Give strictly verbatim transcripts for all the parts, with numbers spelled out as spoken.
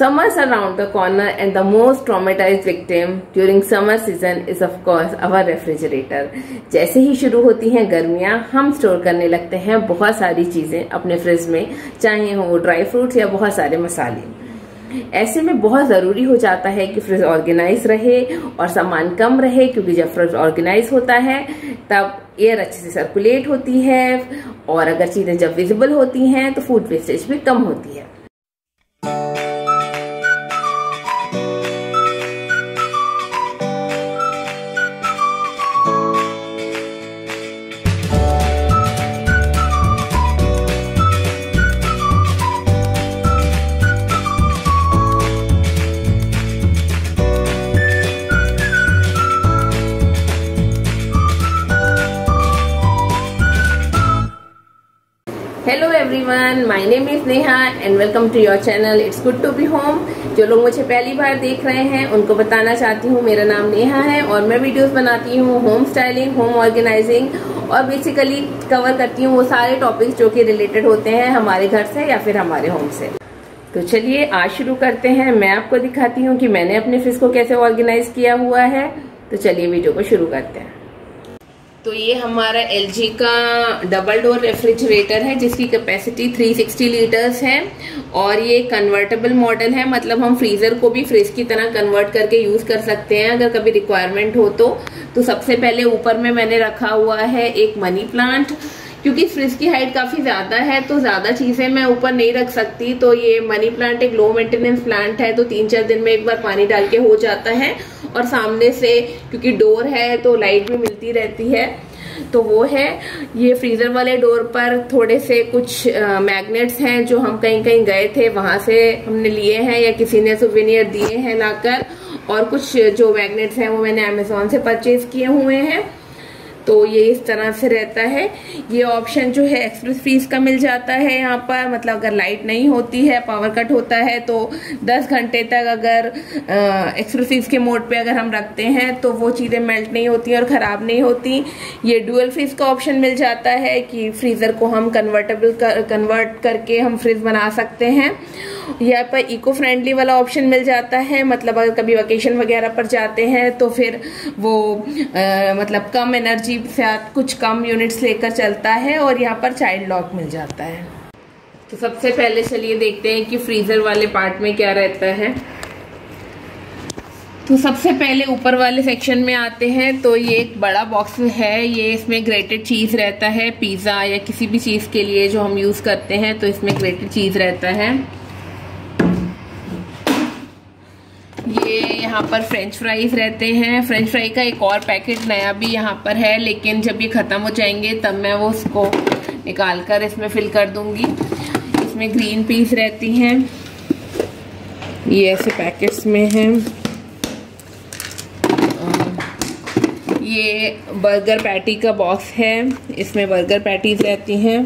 Summers are around the corner, and the most traumatized victim during summer season is of course our refrigerator. जैसे ही शुरू होती हैं गर्मियाँ, हम स्टोर करने लगते हैं बहुत सारी चीजें अपने फ्रिज में, चाहे हो ड्राई फ्रूट्स या बहुत सारे मसाले. ऐसे में बहुत ज़रूरी हो जाता है कि फ्रिज ऑर्गेनाइज रहे और सामान कम रहे, क्योंकि जब फ्रिज ऑर्गेनाइज होता है तब एयर अच्छे से सर्कुलेट होती है, और अगर चीज़ें जब विजिबल होती हैं तो फूड वेस्टेज भी कम होती है. Hello everyone, my name is Neha and welcome to your channel. It's good to be home. जो लोग मुझे पहली बार देख रहे हैं उनको बताना चाहती हूँ, मेरा नाम नेहा है और मैं वीडियोस बनाती हूँ होम स्टाइलिंग, होम ऑर्गेनाइजिंग, और बेसिकली कवर करती हूँ वो सारे टॉपिक्स जो कि रिलेटेड होते हैं हमारे घर से या फिर हमारे होम से. तो चलिए आज शुरू करते हैं. मैं आपको दिखाती हूँ कि मैंने अपने फ्रिज को कैसे ऑर्गेनाइज किया हुआ है. तो चलिए वीडियो को शुरू करते हैं. तो ये हमारा एल जी का डबल डोर रेफ्रिजरेटर है जिसकी कैपेसिटी तीन सौ साठ लीटर्स है, और ये कन्वर्टेबल मॉडल है, मतलब हम फ्रीज़र को भी फ्रिज की तरह कन्वर्ट करके यूज़ कर सकते हैं अगर कभी रिक्वायरमेंट हो तो. तो सबसे पहले ऊपर में मैंने रखा हुआ है एक मनी प्लांट, क्योंकि फ्रिज की हाइट काफ़ी ज़्यादा है तो ज़्यादा चीज़ें मैं ऊपर नहीं रख सकती. तो ये मनी प्लांट एक लो मेंटेनेंस प्लांट है, तो तीन चार दिन में एक बार पानी डाल के हो जाता है, और सामने से क्योंकि डोर है तो लाइट भी मिलती रहती है, तो वो है. ये फ्रीज़र वाले डोर पर थोड़े से कुछ मैग्नेट्स हैं जो हम कहीं कहीं गए थे वहाँ से हमने लिए हैं या किसी ने सुवेनियर दिए हैं लाकर, और कुछ जो मैग्नेट्स हैं वो मैंने अमेज़ॉन से परचेज किए हुए हैं. तो ये इस तरह से रहता है. ये ऑप्शन जो है एक्सप्रेस फ्रीज का मिल जाता है यहाँ पर, मतलब अगर लाइट नहीं होती है, पावर कट होता है, तो दस घंटे तक अगर एक्सप्रेस फ्रीज के मोड पे अगर हम रखते हैं तो वो चीज़ें मेल्ट नहीं होती और ख़राब नहीं होती. ये डुअल फ्रीज का ऑप्शन मिल जाता है कि फ्रीज़र को हम कन्वर्टेबल कर, कन्वर्ट करके हम फ्रिज बना सकते हैं. यहाँ पर इको फ्रेंडली वाला ऑप्शन मिल जाता है, मतलब अगर कभी वेकेशन वगैरह पर जाते हैं तो फिर वो आ, मतलब कम एनर्जी से कुछ कम यूनिट्स लेकर चलता है, और यहाँ पर चाइल्ड लॉक मिल जाता है. तो सबसे पहले चलिए देखते हैं कि फ्रीज़र वाले पार्ट में क्या रहता है. तो सबसे पहले ऊपर वाले सेक्शन में आते हैं. तो ये एक बड़ा बॉक्स है, ये इसमें ग्रेटेड चीज़ रहता है, पिज़्ज़ा या किसी भी चीज़ के लिए जो हम यूज़ करते हैं तो इसमें ग्रेटेड चीज़ रहता है. ये यहाँ पर फ्रेंच फ्राइज रहते हैं. फ्रेंच फ्राई का एक और पैकेट नया भी यहाँ पर है, लेकिन जब ये ख़त्म हो जाएंगे तब मैं वो उसको निकाल कर इसमें फिल कर दूँगी. इसमें ग्रीन पीस रहती हैं, ये ऐसे पैकेट्स में हैं. ये बर्गर पैटी का बॉक्स है, इसमें बर्गर पैटीज रहती हैं.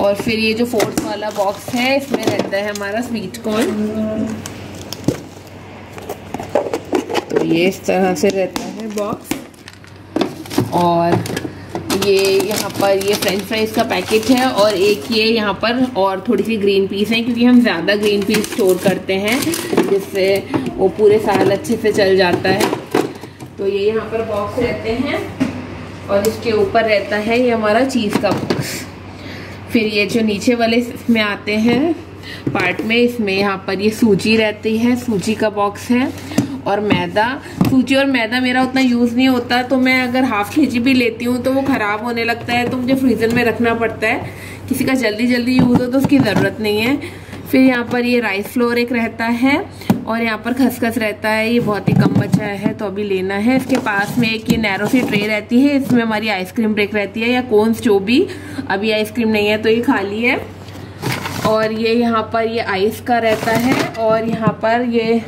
और फिर ये जो फोर्थ वाला बॉक्स है इसमें रहता है हमारा स्वीट कॉर्न. तो ये इस तरह से रहता है बॉक्स. और ये यहाँ पर ये फ्रेंच फ्राइज का पैकेट है, और एक ये यहाँ पर और थोड़ी सी ग्रीन पीस है, क्योंकि हम ज़्यादा ग्रीन पीस स्टोर करते हैं जिससे वो पूरे साल अच्छे से चल जाता है. तो ये यहाँ पर बॉक्स रहते हैं, और इसके ऊपर रहता है ये हमारा चीज़ का बॉक्स. फिर ये जो नीचे वाले में आते हैं पार्ट में, इसमें यहाँ पर ये सूजी रहती है, सूजी का बॉक्स है, और मैदा. सूजी और मैदा मेरा उतना यूज़ नहीं होता, तो मैं अगर हाफ के जी भी लेती हूँ तो वो ख़राब होने लगता है, तो मुझे फ्रीज़र में रखना पड़ता है. किसी का जल्दी जल्दी यूज़ हो तो उसकी ज़रूरत नहीं है. फिर यहाँ पर ये राइस फ्लोर एक रहता है, और यहाँ पर खसखस रहता है, ये बहुत ही कम बचा है तो अभी लेना है. इसके पास में एक ये नैरो सी ट्रे रहती है, इसमें हमारी आइसक्रीम ब्रेक रहती है या कोन्स, जो भी अभी आइसक्रीम नहीं है तो ये खाली है. और ये यहाँ पर ये आइस का रहता है, और यहाँ पर ये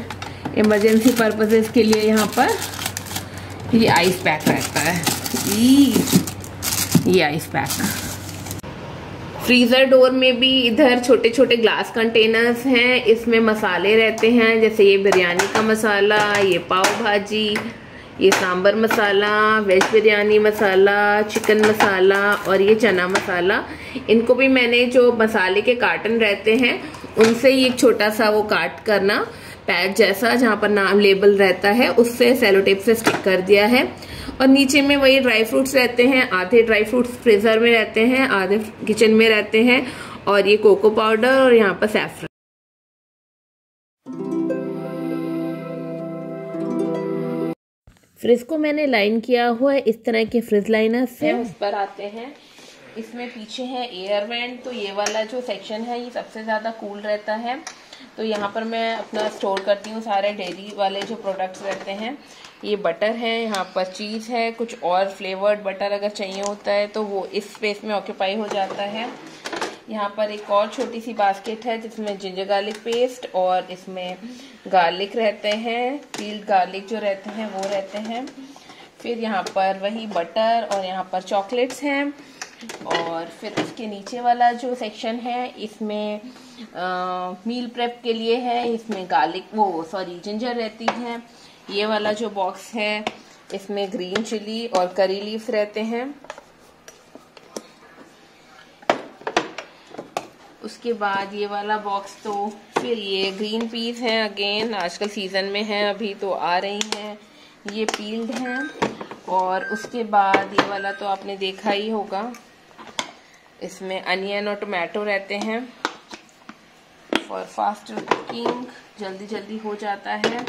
इमरजेंसी पर्पसेस के लिए यहाँ पर ये आइस पैक रहता है. ये आइस पैक. फ्रीज़र डोर में भी इधर छोटे छोटे ग्लास कंटेनर्स हैं, इसमें मसाले रहते हैं, जैसे ये बिरयानी का मसाला, ये पाव भाजी, ये सांबर मसाला, वेज बिरयानी मसाला, चिकन मसाला और ये चना मसाला। इनको भी मैंने जो मसाले के कार्टन रहते हैं उनसे ही एक छोटा सा वो काट करना पैक जैसा जहाँ पर नाम लेबल रहता है उससे सेलो टेप से स्टिक कर दिया है। और नीचे में वही ड्राई फ्रूट्स रहते हैं, आधे ड्राई फ्रूट्स फ्रीजर में रहते हैं, आधे किचन में रहते हैं। और ये कोको पाउडर और यहाँ पर सैफरन। फ्रिज को मैंने लाइन किया हुआ है इस तरह के फ्रिज लाइनर से। उस पर आते हैं, इसमें पीछे है एयर वेंट, तो ये वाला जो सेक्शन है ये सबसे ज़्यादा कूल रहता है। तो यहाँ पर मैं अपना स्टोर करती हूँ सारे डेयरी वाले जो प्रोडक्ट्स रहते हैं। ये बटर है, यहाँ पर चीज़ है, कुछ और फ्लेवर्ड बटर अगर चाहिए होता है तो वो इस स्पेस में ऑक्यूपाई हो जाता है। यहाँ पर एक और छोटी सी बास्केट है जिसमें जिंजर गार्लिक पेस्ट और इसमें गार्लिक रहते हैं, पील्ड गार्लिक जो रहते हैं वो रहते हैं। फिर यहाँ पर वही बटर और यहाँ पर चॉकलेट्स हैं। और फिर उसके नीचे वाला जो सेक्शन है इसमें आ, मील प्रेप के लिए है, इसमें गार्लिक वो सॉरी जिंजर रहती है। ये वाला जो बॉक्स है इसमें ग्रीन चिली और करी लीफ रहते हैं। उसके बाद ये वाला बॉक्स, तो फिर ये ग्रीन पीस हैं, अगेन आजकल सीज़न में हैं, अभी तो आ रही हैं, ये पील्ड हैं। और उसके बाद ये वाला तो आपने देखा ही होगा, इसमें अनियन और टोमेटो रहते हैं फॉर फास्ट कुकिंग, जल्दी जल्दी हो जाता है।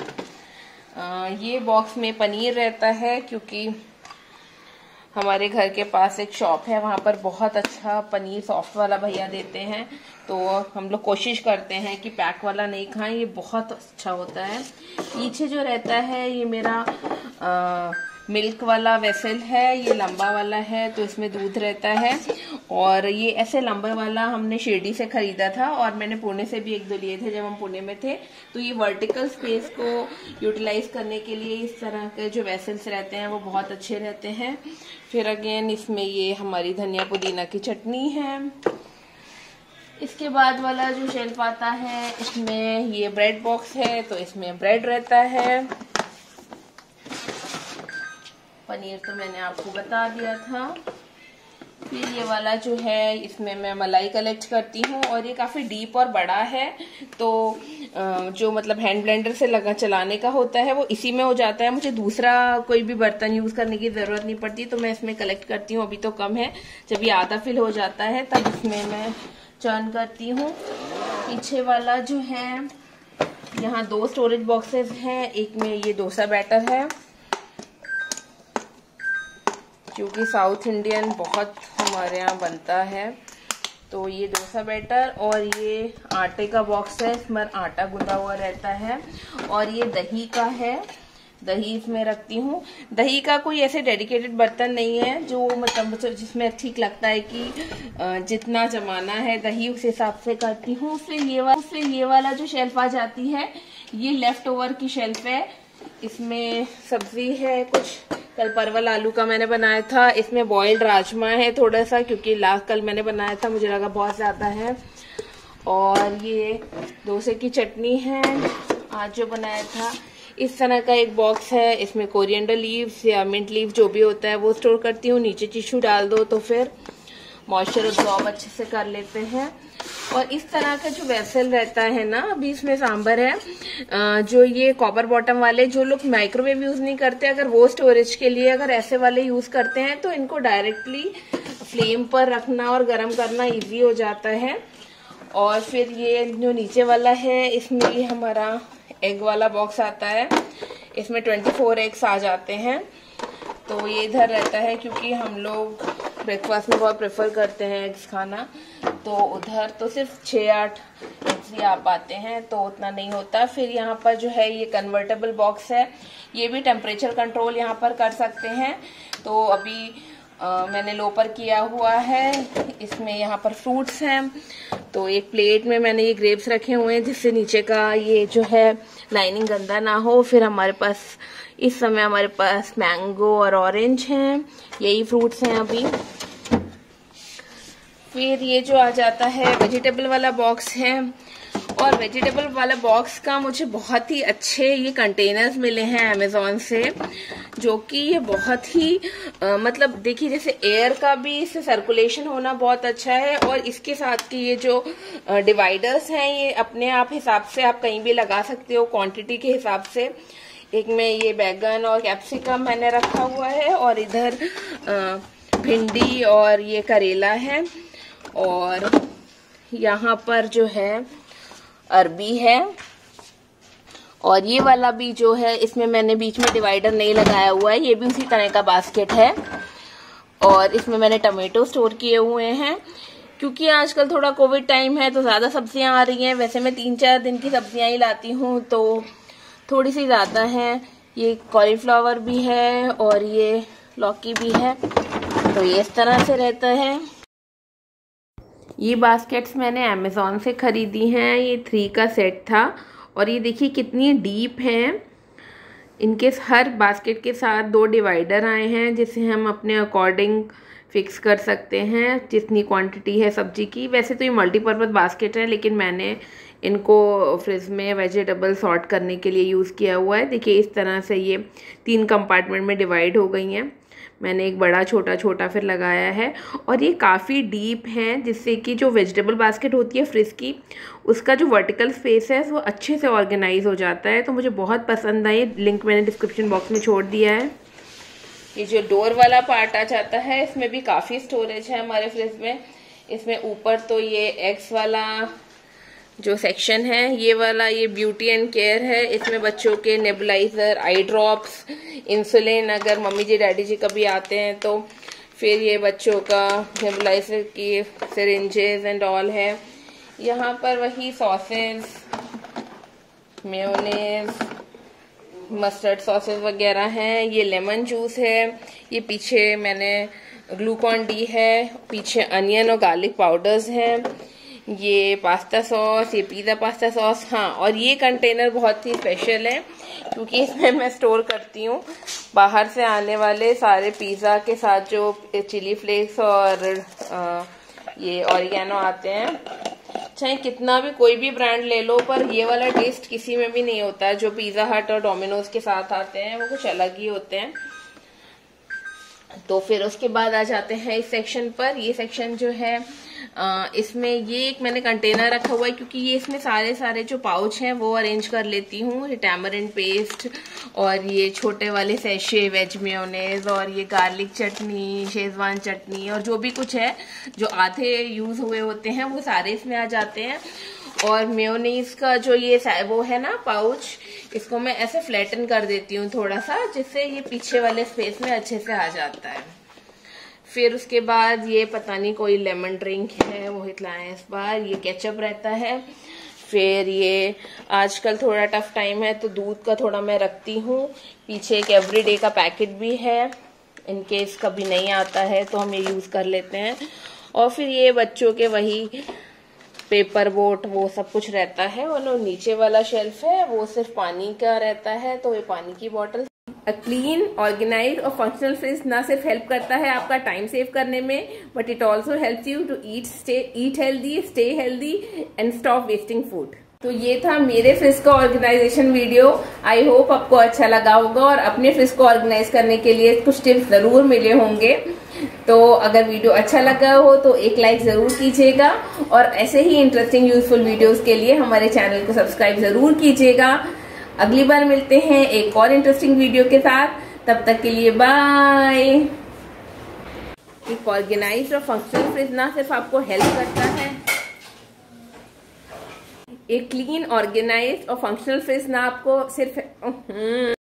आ, ये बॉक्स में पनीर रहता है क्योंकि हमारे घर के पास एक शॉप है वहाँ पर बहुत अच्छा पनीर सॉफ्ट वाला भैया देते हैं, तो हम लोग कोशिश करते हैं कि पैक वाला नहीं खाएं, ये बहुत अच्छा होता है। पीछे जो रहता है ये मेरा आ, मिल्क वाला वेसल है, ये लंबा वाला है तो इसमें दूध रहता है। और ये ऐसे लंबे वाला हमने शेडी से ख़रीदा था और मैंने पुणे से भी एक दो लिए थे जब हम पुणे में थे। तो ये वर्टिकल स्पेस को यूटिलाइज़ करने के लिए इस तरह के जो वेसल्स रहते हैं वो बहुत अच्छे रहते हैं। फिर अगेन इसमें ये हमारी धनिया पुदीना की चटनी है। इसके बाद वाला जो शेल्फ आता है इसमें ये ब्रेड बॉक्स है, तो इसमें ब्रेड रहता है। पनीर तो मैंने आपको बता दिया था। फिर ये वाला जो है इसमें मैं मलाई कलेक्ट करती हूँ और ये काफ़ी डीप और बड़ा है, तो जो मतलब हैंड ब्लेंडर से लगा चलाने का होता है वो इसी में हो जाता है, मुझे दूसरा कोई भी बर्तन यूज़ करने की ज़रूरत नहीं पड़ती। तो मैं इसमें कलेक्ट करती हूँ, अभी तो कम है, जब ये आधा फिल हो जाता है तब इसमें मैं चर्न करती हूँ। पीछे वाला जो है यहाँ दो स्टोरेज बॉक्सेस हैं, एक में ये डोसा बैटर है क्योंकि साउथ इंडियन बहुत हमारे यहाँ बनता है, तो ये डोसा बैटर। और ये आटे का बॉक्स है, इसमें आटा गुदा हुआ रहता है। और ये दही का है, दही इसमें रखती हूँ। दही का कोई ऐसे डेडिकेटेड बर्तन नहीं है जो मतलब जिसमें ठीक लगता है कि जितना जमाना है दही उस हिसाब से करती हूँ। फिर ये वाला फिर ये वाला जो शेल्फ आ जाती है ये लेफ्ट ओवर की शेल्फ है, इसमें सब्जी है, कुछ कल परवल आलू का मैंने बनाया था, इसमें बॉइल्ड राजमा है थोड़ा सा क्योंकि लाख कल मैंने बनाया था मुझे लगा बहुत ज़्यादा है। और ये डोसे की चटनी है आज जो बनाया था। इस तरह का एक बॉक्स है, इसमें कोरिएंडर लीव्स या मिंट लीव जो भी होता है वो स्टोर करती हूँ। नीचे टिश्यू डाल दो तो फिर मॉइस्चर एब्जॉर्ब अच्छे से कर लेते हैं। और इस तरह का जो वेसल रहता है ना, अभी इसमें सांबर है, जो ये कॉपर बॉटम वाले जो लोग माइक्रोवेव यूज़ नहीं करते, अगर वो स्टोरेज के लिए अगर ऐसे वाले यूज़ करते हैं तो इनको डायरेक्टली फ्लेम पर रखना और गर्म करना इजी हो जाता है। और फिर ये जो नीचे वाला है इसमें ये हमारा एग वाला बॉक्स आता है, इसमें ट्वेंटी फोर एग्स आ जाते हैं, तो ये इधर रहता है क्योंकि हम लोग ब्रेकफास्ट में बहुत प्रेफर करते हैं एग्स खाना, तो उधर तो सिर्फ छः आठ एग्स ही आ पाते हैं तो उतना नहीं होता। फिर यहाँ पर जो है ये कन्वर्टेबल बॉक्स है, ये भी टेम्परेचर कंट्रोल यहाँ पर कर सकते हैं, तो अभी आ, मैंने लो पर किया हुआ है। इसमें यहाँ पर फ्रूट्स हैं, तो एक प्लेट में मैंने ये ग्रेप्स रखे हुए हैं जिससे नीचे का ये जो है लाइनिंग गंदा ना हो। फिर हमारे पास इस समय हमारे पास मैंगो और ऑरेंज हैं, यही फ्रूट्स हैं अभी। फिर ये जो आ जाता है वेजिटेबल वाला बॉक्स है, और वेजिटेबल वाला बॉक्स का मुझे बहुत ही अच्छे ये कंटेनर्स मिले हैं अमेजोन से, जो कि ये बहुत ही आ, मतलब देखिए जैसे एयर का भी इससे सर्कुलेशन होना बहुत अच्छा है, और इसके साथ की ये जो डिवाइडर्स हैं ये अपने आप हिसाब से आप कहीं भी लगा सकते हो क्वांटिटी के हिसाब से। एक में ये बैगन और कैप्सिकम मैंने रखा हुआ है, और इधर आ, भिंडी और ये करेला है, और यहाँ पर जो है अरबी है, और ये वाला भी जो है इसमें मैंने बीच में डिवाइडर नहीं लगाया हुआ है, ये भी उसी तरह का बास्केट है। और इसमें मैंने टमाटो स्टोर किए हुए हैं, क्योंकि आजकल थोड़ा कोविड टाइम है तो ज़्यादा सब्जियां आ रही हैं। वैसे मैं तीन चार दिन की सब्जियां ही लाती हूँ तो थोड़ी सी ज़्यादा हैं। ये कॉलीफ्लावर भी है और ये लौकी भी है, तो ये इस तरह से रहता है। ये बास्केट्स मैंने अमेज़ॉन से ख़रीदी हैं, ये थ्री का सेट था, और ये देखिए कितनी डीप हैं। इनके हर बास्केट के साथ दो डिवाइडर आए हैं, जिसे हम अपने अकॉर्डिंग फिक्स कर सकते हैं जितनी क्वांटिटी है सब्जी की। वैसे तो ये मल्टीपर्पज़ बास्केट है, लेकिन मैंने इनको फ्रिज में वेजिटेबल सॉर्ट करने के लिए यूज़ किया हुआ है। देखिए इस तरह से ये तीन कंपार्टमेंट में डिवाइड हो गई हैं। मैंने एक बड़ा छोटा छोटा फिर लगाया है, और ये काफ़ी डीप हैं, जिससे कि जो वेजिटेबल बास्केट होती है फ्रिज की उसका जो वर्टिकल स्पेस है वो अच्छे से ऑर्गेनाइज़ हो जाता है। तो मुझे बहुत पसंद आई, लिंक मैंने डिस्क्रिप्शन बॉक्स में छोड़ दिया है। ये जो डोर वाला पार्ट आ जाता है इसमें भी काफ़ी स्टोरेज है हमारे फ्रिज में। इसमें ऊपर तो ये एग्स वाला जो सेक्शन है, ये वाला ये ब्यूटी एंड केयर है, इसमें बच्चों के नेबुलाइज़र, आई ड्रॉप्स, इंसुलिन अगर मम्मी जी डैडी जी कभी आते हैं तो, फिर ये बच्चों का नेबुलाइज़र की सिरिंजेस एंड ऑल है। यहाँ पर वही सॉसेज, मेयोनेज, मस्टर्ड सॉसेज वगैरह हैं। ये लेमन जूस है, ये पीछे मैंने ग्लूकॉन डी है, पीछे अनियन और गार्लिक पाउडर्स हैं, ये पास्ता सॉस, ये पिज़्ज़ा पास्ता सॉस। हाँ, और ये कंटेनर बहुत ही स्पेशल है क्योंकि इसमें मैं स्टोर करती हूँ बाहर से आने वाले सारे पिज़्ज़ा के साथ जो चिली फ्लेक्स और आ, ये ऑरिगेनो आते हैं। चाहे कितना भी कोई भी ब्रांड ले लो, पर ये वाला टेस्ट किसी में भी नहीं होता है। जो पिज़्ज़ा हट और डोमिनोज के साथ आते हैं वो कुछ अलग ही होते हैं। तो फिर उसके बाद आ जाते हैं इस सेक्शन पर। ये सेक्शन जो है आ, इसमें ये एक मैंने कंटेनर रखा हुआ है, क्योंकि ये इसमें सारे सारे जो पाउच हैं वो अरेंज कर लेती हूँ। ये टैमरिंड पेस्ट और ये छोटे वाले सैशे वेज मेयोनेज़ और ये गार्लिक चटनी, शेजवान चटनी, और जो भी कुछ है जो आधे यूज़ हुए होते हैं वो सारे इसमें आ जाते हैं। और मेयोनीज का जो ये वो है ना पाउच, इसको मैं ऐसे फ्लैटन कर देती हूँ थोड़ा सा, जिससे ये पीछे वाले स्पेस में अच्छे से आ जाता है। फिर उसके बाद ये पता नहीं कोई लेमन ड्रिंक है वो हितलाएँ इस बार, ये केचप रहता है। फिर ये आजकल थोड़ा टफ टाइम है तो दूध का थोड़ा मैं रखती हूँ। पीछे एक एवरीडे का पैकेट भी है, इनकेस कभी नहीं आता है तो हम ये यूज़ कर लेते हैं। और फिर ये बच्चों के वही पेपर बोट वो सब कुछ रहता है। और नीचे वाला शेल्फ है वो सिर्फ पानी का रहता है, तो ये पानी की बॉटल। अ क्लीन, ऑर्गेनाइज और फंक्शनल फ्रिज ना सिर्फ हेल्प करता है आपका टाइम सेव करने में, but it also helps you to eat stay eat healthy, stay healthy and stop wasting food. तो ये था मेरे फ्रिज का ऑर्गेनाइजेशन वीडियो। आई होप आपको अच्छा लगा होगा, और अपने फ्रिज को ऑर्गेनाइज करने के लिए कुछ टिप्स जरूर मिले होंगे। तो अगर वीडियो अच्छा लगा हो तो एक लाइक ज़रूर कीजिएगा, और ऐसे ही इंटरेस्टिंग यूजफुल वीडियोस के लिए हमारे चैनल को सब्सक्राइब ज़रूर कीजिएगा। अगली बार मिलते हैं एक और इंटरेस्टिंग वीडियो के साथ, तब तक के लिए बाय। एक ऑर्गेनाइज्ड और फंक्शनल फ्रिज ना सिर्फ आपको हेल्प करता है एक क्लीन, ऑर्गेनाइज्ड और फंक्शनल फ्रिज ना आपको सिर्फ